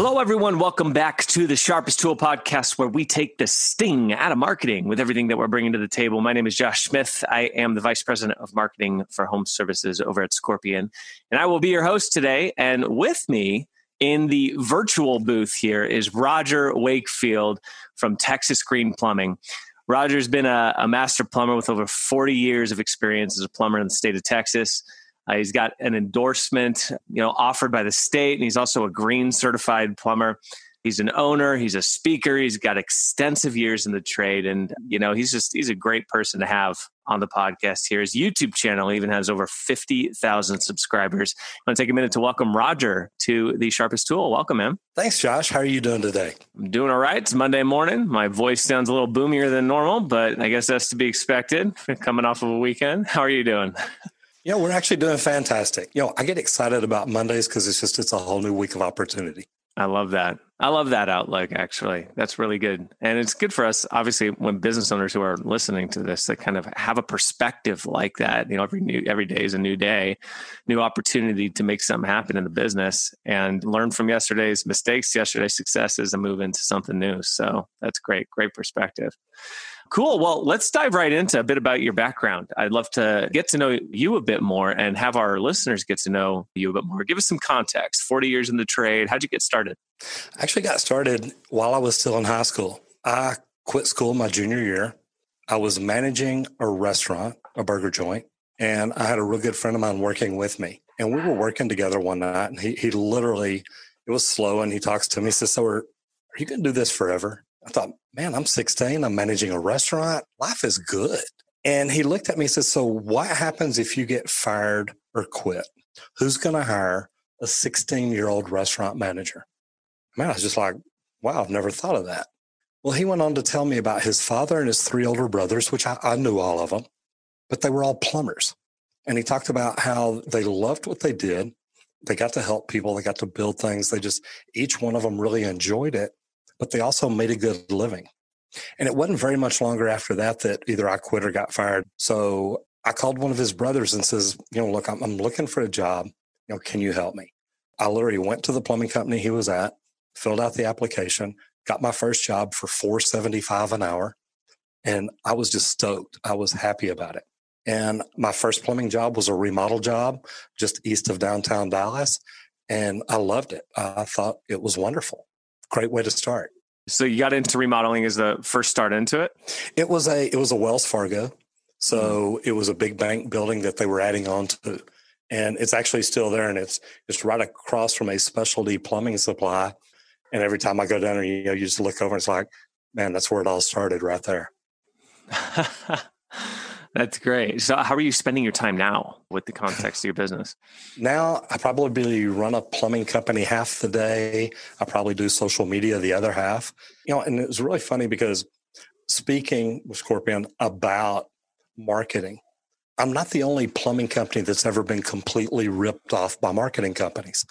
Hello, everyone. Welcome back to the Sharpest Tool Podcast, where we take the sting out of marketing with everything that we're bringing to the table. My name is Josh Smith. I am the Vice President of Marketing for Home Services over at Scorpion, and I will be your host today. And with me in the virtual booth here is Roger Wakefield from Texas Green Plumbing. Roger's been a master plumber with over 40 years of experience as a plumber in the state of Texas. He's got an endorsement, offered by the state, and he's also a green certified plumber. He's an owner. He's a speaker. He's got extensive years in the trade, and he's a great person to have on the podcast here. His YouTube channel even has over 50,000 subscribers. I want to take a minute to welcome Roger to the Sharpest Tool. Welcome, man. Thanks, Josh. How are you doing today? I'm doing all right. It's Monday morning. My voice sounds a little boomier than normal, but I guess that's to be expected coming off of a weekend. How are you doing? Yeah, we're actually doing fantastic. I get excited about Mondays because it's a whole new week of opportunity. I love that. I love that outlook, actually. That's really good. And it's good for us, obviously, when business owners who are listening to this, that kind of have a perspective like that. Every day is a new day, new opportunity to make something happen in the business and learn from yesterday's mistakes, yesterday's successes, and move into something new. So that's great. Great perspective. Cool. Well, let's dive right into a bit about your background. I'd love to get to know you a bit more and have our listeners get to know you a bit more. Give us some context. 40 years in the trade. How'd you get started? I actually got started while I was still in high school. I quit school my junior year. I was managing a restaurant, a burger joint, and I had a real good friend of mine working with me. And we were working together one night, and he literally, it was slow, and he talks to me. He says, "So are you going to do this forever?" I thought, man, I'm 16. I'm managing a restaurant. Life is good. And he looked at me and said, "So what happens if you get fired or quit? Who's going to hire a 16-year-old restaurant manager?" Man, I was just like, wow, I've never thought of that. Well, he went on to tell me about his father and his three older brothers, which I knew all of them, but they were all plumbers. And he talked about how they loved what they did. They got to help people. They got to build things. Each one of them really enjoyed it, but they also made a good living. And it wasn't very much longer after that either I quit or got fired. So I called one of his brothers and says, look, I'm looking for a job. Can you help me? I literally went to the plumbing company he was at, filled out the application, got my first job for $4.75 an hour. And I was just stoked. I was happy about it. And my first plumbing job was a remodel job just east of downtown Dallas. And I loved it. I thought it was wonderful. Great way to start. So you got into remodeling as the first start into it? It was a Wells Fargo. So It was a big bank building that they were adding on to. And it's actually still there. And it's right across from a specialty plumbing supply. And every time I go down there, you just look over and it's like, man, that's where it all started right there. That's great. So how are you spending your time now with the context of your business? Now, I probably run a plumbing company half the day. I probably do social media the other half. And it was really funny because speaking with Scorpion about marketing, I'm not the only plumbing company that's ever been completely ripped off by marketing companies.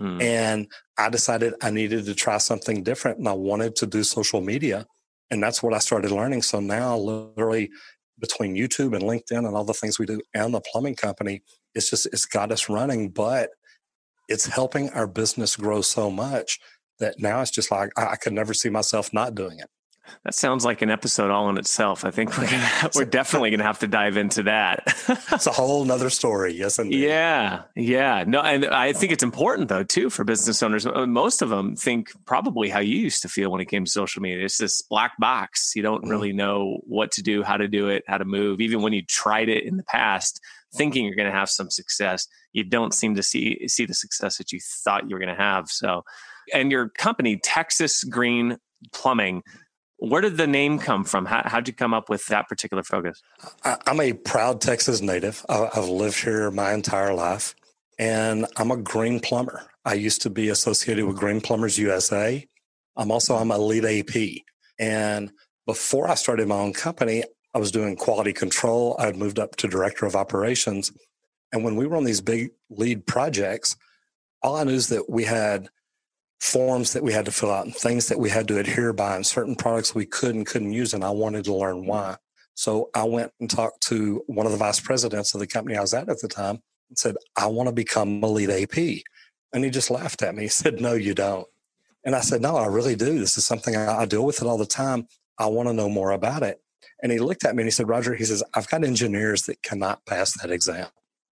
And I decided I needed to try something different, and I wanted to do social media. And that's what I started learning. So now literally between YouTube and LinkedIn and all the things we do and the plumbing company, it's got us running, but it's helping our business grow so much that now it's just like, I could never see myself not doing it. That sounds like an episode all in itself. I think we're definitely going to have to dive into that. It's a whole nother story. Yes. Indeed. Yeah. No. And I think it's important though, too, for business owners. Most of them think probably how you used to feel when it came to social media. It's this black box. You don't really know what to do, how to do it, how to move. Even when you tried it in the past, thinking you're going to have some success, you don't seem to see the success that you thought you were going to have. So, and your company, Texas Green Plumbing, where did the name come from? How'd you come up with that particular focus? I'm a proud Texas native. I've lived here my entire life, and I'm a green plumber. I used to be associated with Green Plumbers USA. I'm a lead AP. And before I started my own company, I was doing quality control. I had moved up to director of operations. And when we were on these big lead projects, all I knew is that we had forms that we had to fill out and things that we had to adhere by and certain products we could and couldn't use. And I wanted to learn why. So I went and talked to one of the vice presidents of the company I was at the time and said, "I want to become a lead AP." And he just laughed at me. He said, "No, you don't." And I said, no, I really do. This is something I deal with it all the time. I want to know more about it. And he looked at me and he said, Roger, he says, I've got engineers that cannot pass that exam.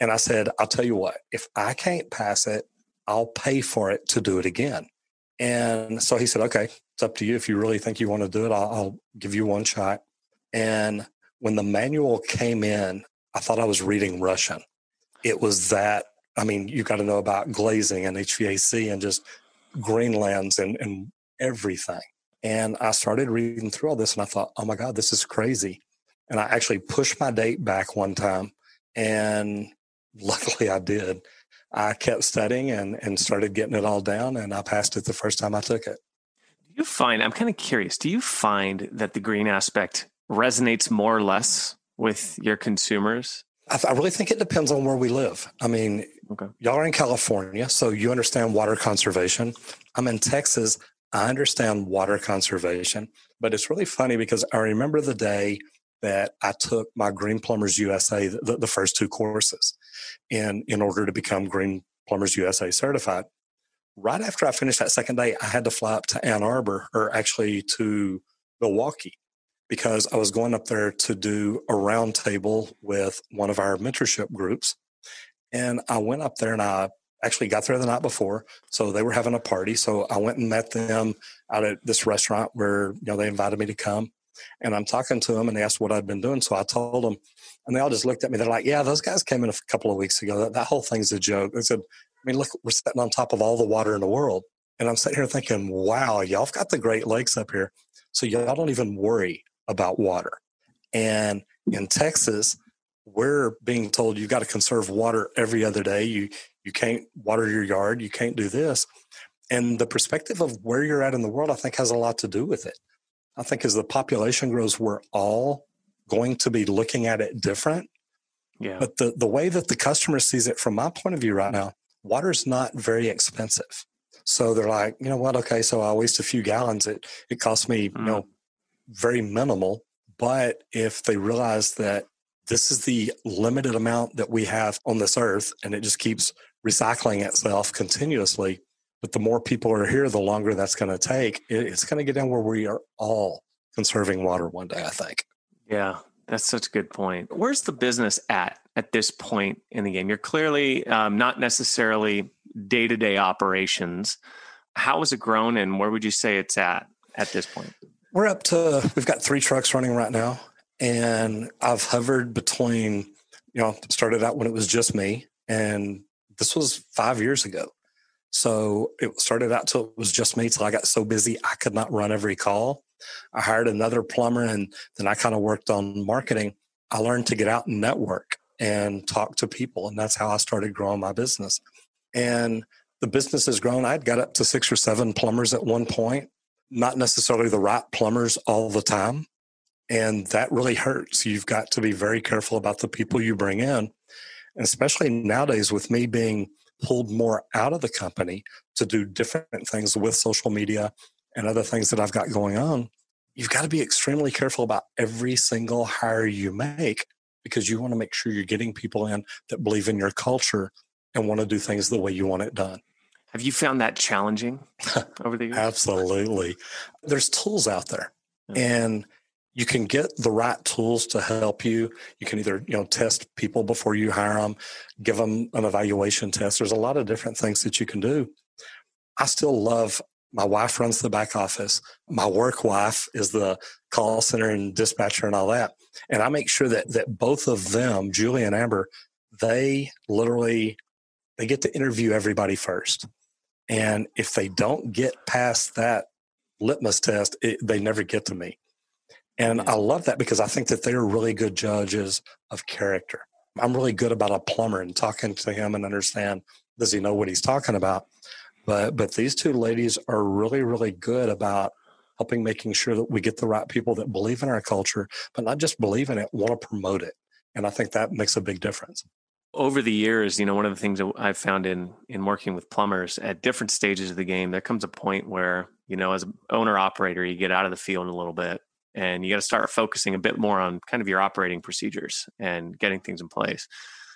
And I said, I'll tell you what, if I can't pass it, I'll pay for it to do it again. And so he said, okay, it's up to you. If you really think you want to do it, I'll give you one shot. And when the manual came in, I thought I was reading Russian. It was that, I mean, you got to know about glazing and HVAC and just Greenlands and everything. And I started reading through all this and I thought, oh my God, this is crazy. And I actually pushed my date back one time. And luckily I did. I kept studying and started getting it all down, and I passed it the first time I took it. I'm kind of curious, do you find that the green aspect resonates more or less with your consumers? I really think it depends on where we live. I mean, okay. Y'all are in California, so you understand water conservation. I'm in Texas. I understand water conservation, but it's really funny because I remember the day that I took my Green Plumbers USA, the first two courses in order to become Green Plumbers USA certified. Right after I finished that second day, I had to fly up to Ann Arbor, or actually to Milwaukee, because I was going up there to do a round table with one of our mentorship groups. And I went up there and I actually got there the night before. So they were having a party. So I went and met them out at this restaurant where, you know, they invited me to come. And I'm talking to them and they asked what I'd been doing. So I told them, and they all just looked at me. They're like, yeah, those guys came in a couple of weeks ago. That whole thing's a joke. I said, I mean, look, we're sitting on top of all the water in the world. And I'm sitting here thinking, wow, y'all have got the Great Lakes up here. So y'all don't even worry about water. And in Texas, we're being told you've got to conserve water every other day. You can't water your yard. You can't do this. And the perspective of where you're at in the world, I think, has a lot to do with it. I think as the population grows, we're all going to be looking at it different. Yeah. But the way that the customer sees it from my point of view right now, water is not very expensive. So they're like, you know what? Okay, so I'll waste a few gallons. It costs me, you know, very minimal. But if they realize that this is the limited amount that we have on this earth and it just keeps recycling itself continuously, but the more people are here, the longer that's going to take. It's going to get down where we are all conserving water one day, I think. Yeah, that's such a good point. Where's the business at this point in the game? You're clearly not necessarily day-to-day operations. How has it grown and where would you say it's at this point? We've got 3 trucks running right now. And I've hovered between, you know, started out when it was just me. And this was 5 years ago. So it started out till it was just me, till I got so busy I could not run every call. I hired another plumber, and then I kind of worked on marketing. I learned to get out and network and talk to people, and that's how I started growing my business. And the business has grown. I'd got up to 6 or 7 plumbers at one point, not necessarily the right plumbers all the time, and that really hurts. You've got to be very careful about the people you bring in, and especially nowadays with me being pulled more out of the company to do different things with social media and other things that I've got going on. You've got to be extremely careful about every single hire you make, because you want to make sure you're getting people in that believe in your culture and want to do things the way you want it done. Have you found that challenging over the years? Absolutely. There's tools out there, and you can get the right tools to help you. You can either, you know, test people before you hire them, give them an evaluation test. There's a lot of different things that you can do. I still love, my wife runs the back office. My work wife is the call center and dispatcher and all that. And I make sure that both of them, Julie and Amber, they get to interview everybody first. And if they don't get past that litmus test, they never get to me. And I love that because I think that they're really good judges of character. I'm really good about a plumber and talking to him and understand, does he know what he's talking about? But these two ladies are really, really good about helping making sure that we get the right people that believe in our culture, but not just believe in it, want to promote it. And I think that makes a big difference. Over the years, you know, one of the things that I've found in working with plumbers at different stages of the game, there comes a point where, you know, as an owner-operator, you get out of the field a little bit. And you got to start focusing a bit more on kind of your operating procedures and getting things in place.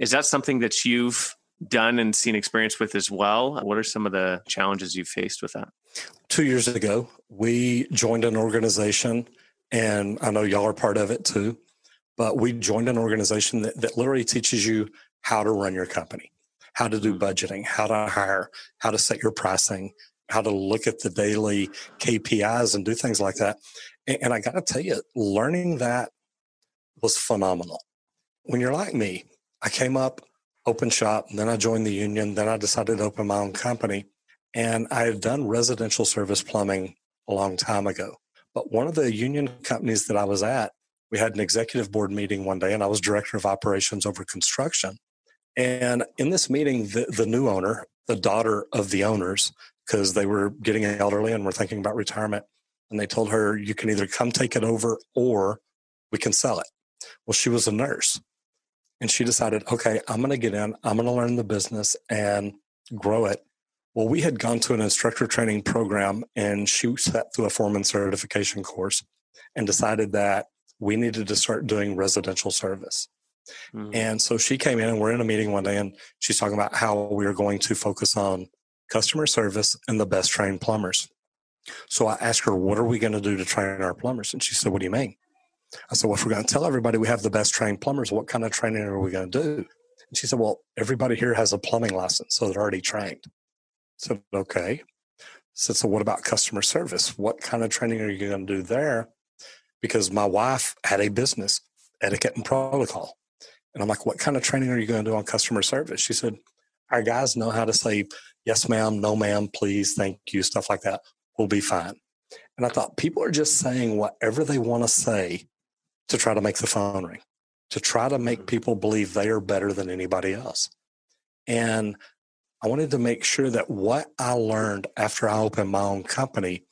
Is that something that you've done and seen experience with as well. What are some of the challenges you've faced with that? 2 years ago, we joined an organization, and I know y'all are part of it too, but we joined an organization that literally teaches you how to run your company, how to do budgeting, how to hire, how to set your pricing, how to look at the daily KPIs and do things like that. And I got to tell you, learning that was phenomenal. When you're like me, I came up, open shop, and then I joined the union, then I decided to open my own company. And I had done residential service plumbing a long time ago. But one of the union companies that I was at, we had an executive board meeting one day, and I was director of operations over construction. And in this meeting, the new owner, the daughter of the owners, because they were getting elderly and were thinking about retirement, and they told her, you can either come take it over or we can sell it. Well, she was a nurse, and she decided, okay, I'm going to get in, I'm going to learn the business and grow it. Well, we had gone to an instructor training program, and she sat through a foreman certification course and decided that we needed to start doing residential service. Mm-hmm. And so she came in, and we're in a meeting one day, and she's talking about how we are going to focus on customer service and the best trained plumbers. So I asked her, what are we going to do to train our plumbers? And she said, what do you mean? I said, well, if we're going to tell everybody we have the best trained plumbers, what kind of training are we going to do? And she said, well, everybody here has a plumbing license, so they're already trained. I said, okay. I said, so what about customer service? What kind of training are you going to do there? Because my wife had a business, etiquette and protocol. And I'm like, what kind of training are you going to do on customer service? She said, our guys know how to say, yes, ma'am, no, ma'am, please, thank you, stuff like that. We'll be fine. And I thought, people are just saying whatever they want to say to try to make the phone ring, to try to make people believe they are better than anybody else. And I wanted to make sure that what I learned after I opened my own company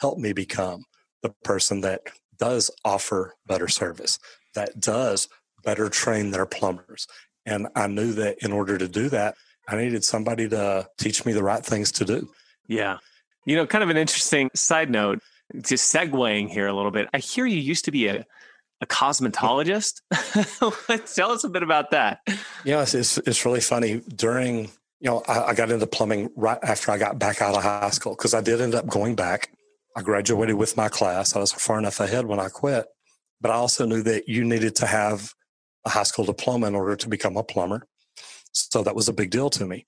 helped me become the person that does offer better service, that does better train their plumbers. And I knew that in order to do that, I needed somebody to teach me the right things to do. Yeah. You know, kind of an interesting side note, just segueing here a little bit. I hear you used to be a cosmetologist. Tell us a bit about that. Yeah, it's really funny. During, you know, I got into plumbing right after I got back out of high school, because I did end up going back. I graduated with my class. I was far enough ahead when I quit, but I also knew that you needed to have a high school diploma in order to become a plumber. So that was a big deal to me.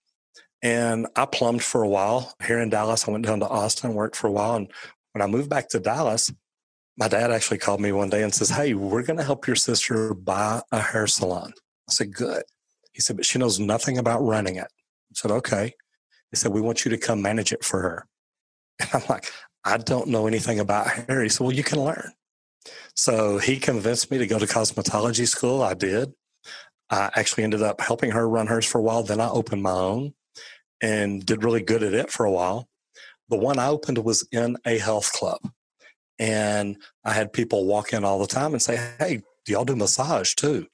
And I plumbed for a while here in Dallas. I went down to Austin, worked for a while. And when I moved back to Dallas, my dad actually called me one day and says, hey, we're going to help your sister buy a hair salon. I said, good. He said, but she knows nothing about running it. I said, okay. He said, we want you to come manage it for her. And I'm like, I don't know anything about hair. He said, well, you can learn. So he convinced me to go to cosmetology school. I did. I actually ended up helping her run hers for a while. Then I opened my own and did really good at it for a while. The one I opened was in a health club. And I had people walk in all the time and say, hey, do y'all do massage too?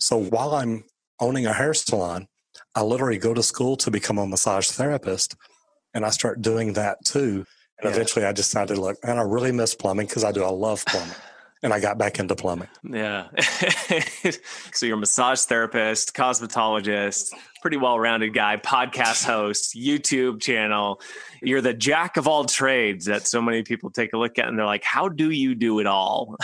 So while I'm owning a hair salon, I literally go to school to become a massage therapist. And I start doing that too. And eventually I decided, look, man, I really miss plumbing, because I love plumbing. And I got back into plumbing. Yeah. So you're a massage therapist, cosmetologist, pretty well-rounded guy, podcast host, YouTube channel. You're the jack of all trades that so many people take a look at, and they're like, how do you do it all?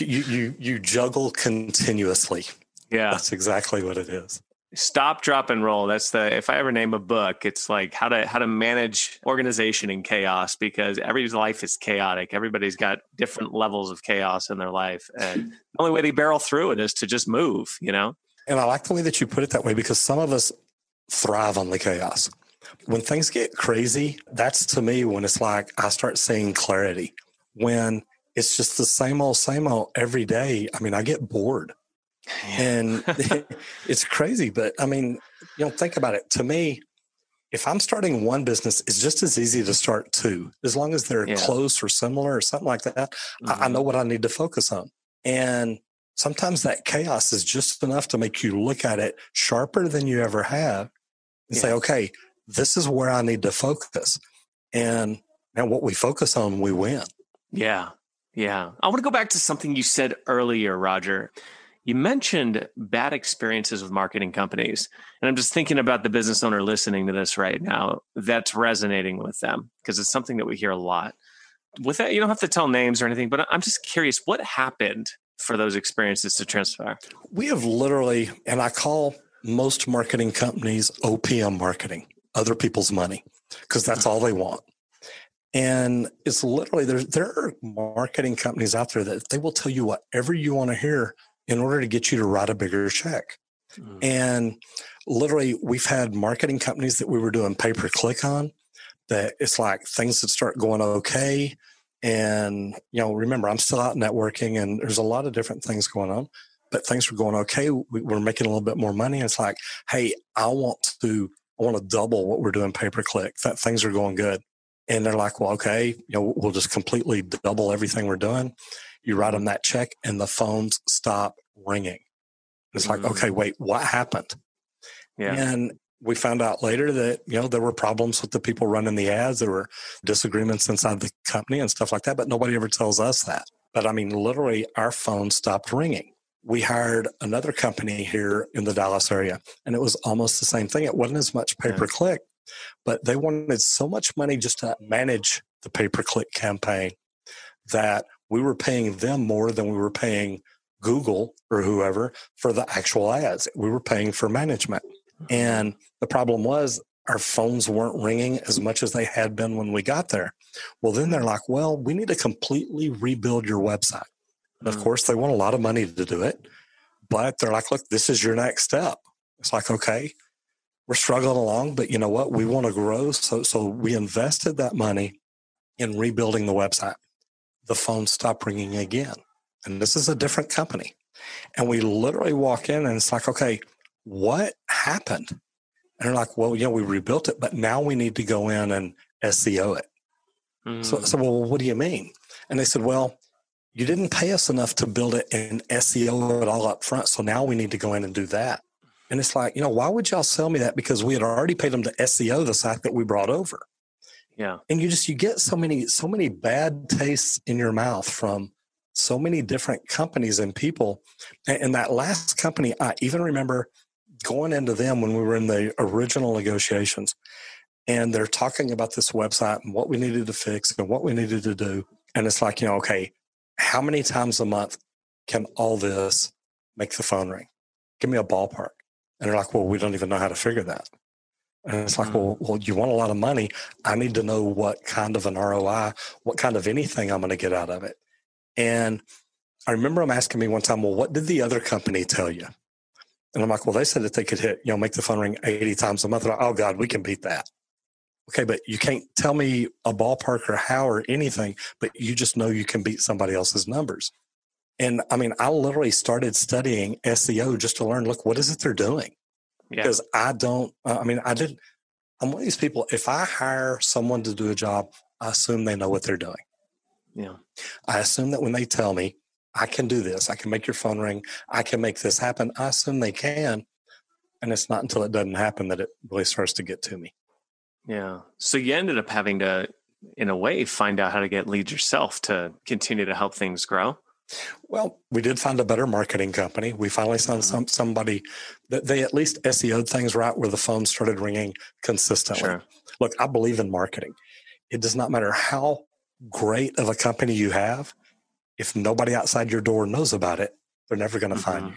You juggle continuously. Yeah. That's exactly what it is. Stop, drop, and roll. That's the, if I ever name a book, it's like how to manage organization in chaos, because everybody's life is chaotic. Everybody's got different levels of chaos in their life. And the only way they barrel through it is to just move, you know? And I like the way that you put it that way, because some of us thrive on the chaos. When things get crazy, that's to me when it's like, I start seeing clarity. When it's just the same old every day, I mean, I get bored. And it's crazy, but I mean, you know, think about it. To me, if I'm starting one business, it's just as easy to start two, as long as they're close or similar or something like that. Mm-hmm. I know what I need to focus on. And sometimes that chaos is just enough to make you look at it sharper than you ever have and say, okay, this is where I need to focus. And now what we focus on, we win. Yeah. I want to go back to something you said earlier, Roger. You mentioned bad experiences with marketing companies. And I'm just thinking about the business owner listening to this right now that's resonating with them, because it's something that we hear a lot. With that, you don't have to tell names or anything, but I'm just curious, what happened for those experiences to transpire? We have literally, and I call most marketing companies OPM marketing, other people's money, because that's all they want. And it's literally, there are marketing companies out there that they will tell you whatever you want to hear in order to get you to write a bigger check. And literally, we've had marketing companies that we were doing pay-per-click on, that it's like things that start going okay. And, you know, remember, I'm still out networking and there's a lot of different things going on, but things were going okay. We're making a little bit more money. And it's like, hey, I want to double what we're doing pay-per-click. That things are going good. And they're like, well, okay, you know, we'll just completely double everything we're doing. You write them that check and the phones stop ringing. It's like, okay, wait, what happened? Yeah. And we found out later that, you know, there were problems with the people running the ads. There were disagreements inside the company and stuff like that, but nobody ever tells us that. But I mean, literally, our phone stopped ringing. We hired another company here in the Dallas area, and it was almost the same thing. It wasn't as much pay-per-click, but they wanted so much money just to manage the pay-per-click campaign that we were paying them more than we were paying Google or whoever for the actual ads. We were paying for management. And the problem was our phones weren't ringing as much as they had been when we got there. Well, then they're like, well, we need to completely rebuild your website. And of course, they want a lot of money to do it. But they're like, look, this is your next step. It's like, okay, we're struggling along, but you know what? We want to grow. So we invested that money in rebuilding the website. The phone stopped ringing again. And this is a different company. And we literally walk in and it's like, okay, what happened? And they're like, well, yeah, we rebuilt it, but now we need to go in and SEO it. So, well, what do you mean? And they said, well, you didn't pay us enough to build it and SEO it all up front. So now we need to go in and do that. And it's like, you know, why would y'all sell me that? Because we had already paid them to SEO the site that we brought over. Yeah. And you get so many bad tastes in your mouth from so many different companies and people. And that last company, I even remember going into them when we were in the original negotiations, and they're talking about this website and what we needed to fix and what we needed to do. And it's like, you know, okay, how many times a month can all this make the phone ring? Give me a ballpark. And they're like, well, we don't even know how to figure that. And it's like, well, you want a lot of money. I need to know what kind of an ROI, what kind of anything I'm going to get out of it. And I remember them asking me one time, well, what did the other company tell you? And I'm like, well, they said that they could hit, you know, make the phone ring 80 times a month. And I'm like, oh God, we can beat that. Okay, but you can't tell me a ballpark or how or anything, but you just know you can beat somebody else's numbers. And I mean, I literally started studying SEO just to learn, look, what is it they're doing? Yeah. Because I'm one of these people, if I hire someone to do a job, I assume they know what they're doing. Yeah, I assume that when they tell me, I can do this, I can make your phone ring, I can make this happen, I assume they can. And it's not until it doesn't happen that it really starts to get to me. Yeah. So you ended up having to, in a way, find out how to get leads yourself to continue to help things grow. Well, we did find a better marketing company. We finally found somebody that they at least SEO'd things right where the phone started ringing consistently. Sure. Look, I believe in marketing. It does not matter how great of a company you have, if nobody outside your door knows about it, they're never going to find you.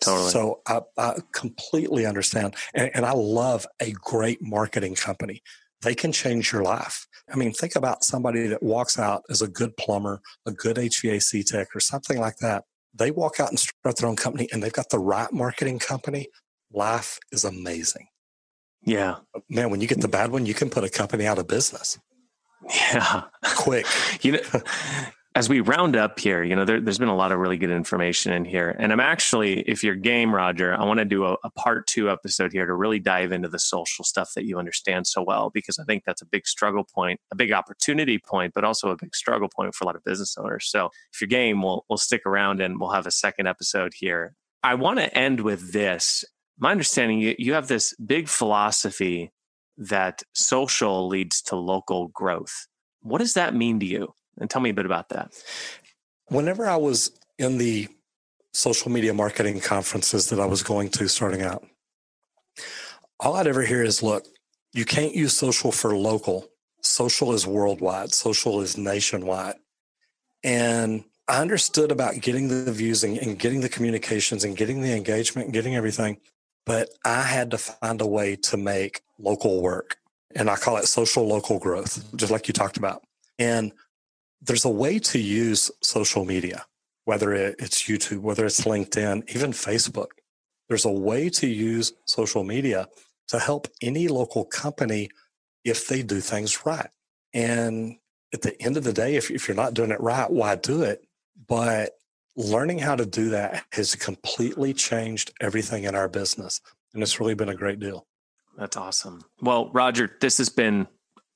Totally. So I completely understand. And I love a great marketing company. They can change your life. I mean, think about somebody that walks out as a good plumber, a good HVAC tech or something like that. They walk out and start their own company and they've got the right marketing company. Life is amazing. Yeah. Man, when you get the bad one, you can put a company out of business. Yeah. Quick. You know, as we round up here, you know, there's been a lot of really good information in here. And I'm actually, if you're game, Roger, I want to do a part 2 episode here to really dive into the social stuff that you understand so well, because I think that's a big struggle point, a big opportunity point, but also a big struggle point for a lot of business owners. So if you're game, we'll stick around and we'll have a second episode here. I want to end with this. My understanding, you have this big philosophy that social leads to local growth. What does that mean to you? And tell me a bit about that. Whenever I was in the social media marketing conferences that I was going to starting out. All I'd ever hear is, look, you can't use social for local. Social is worldwide. Social is nationwide. And I understood about getting the views and getting the communications and getting the engagement and getting everything, but I had to find a way to make local work. And I call it social local growth, just like you talked about. And there's a way to use social media, whether it's YouTube, whether it's LinkedIn, even Facebook. There's a way to use social media to help any local company if they do things right. And at the end of the day, if you're not doing it right, why do it? But learning how to do that has completely changed everything in our business. And it's really been a great deal. That's awesome. Well, Roger, this has been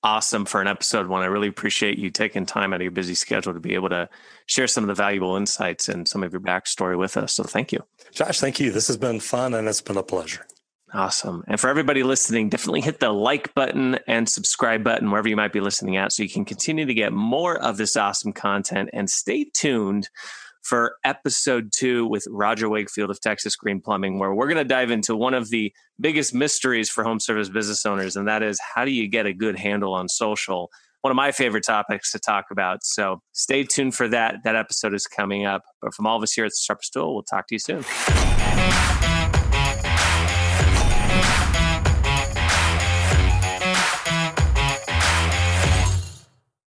awesome for an episode one. I really appreciate you taking time out of your busy schedule to be able to share some of the valuable insights and some of your backstory with us. So thank you. Josh, thank you. This has been fun and it's been a pleasure. Awesome. And for everybody listening, definitely hit the like button and subscribe button wherever you might be listening at so you can continue to get more of this awesome content. And stay tuned for episode 2 with Roger Wakefield of Texas Green Plumbing, where we're going to dive into one of the biggest mysteries for home service business owners, and that is, how do you get a good handle on social? One of my favorite topics to talk about. So stay tuned for that. That episode is coming up. But from all of us here at The Sharpest Tool, we'll talk to you soon.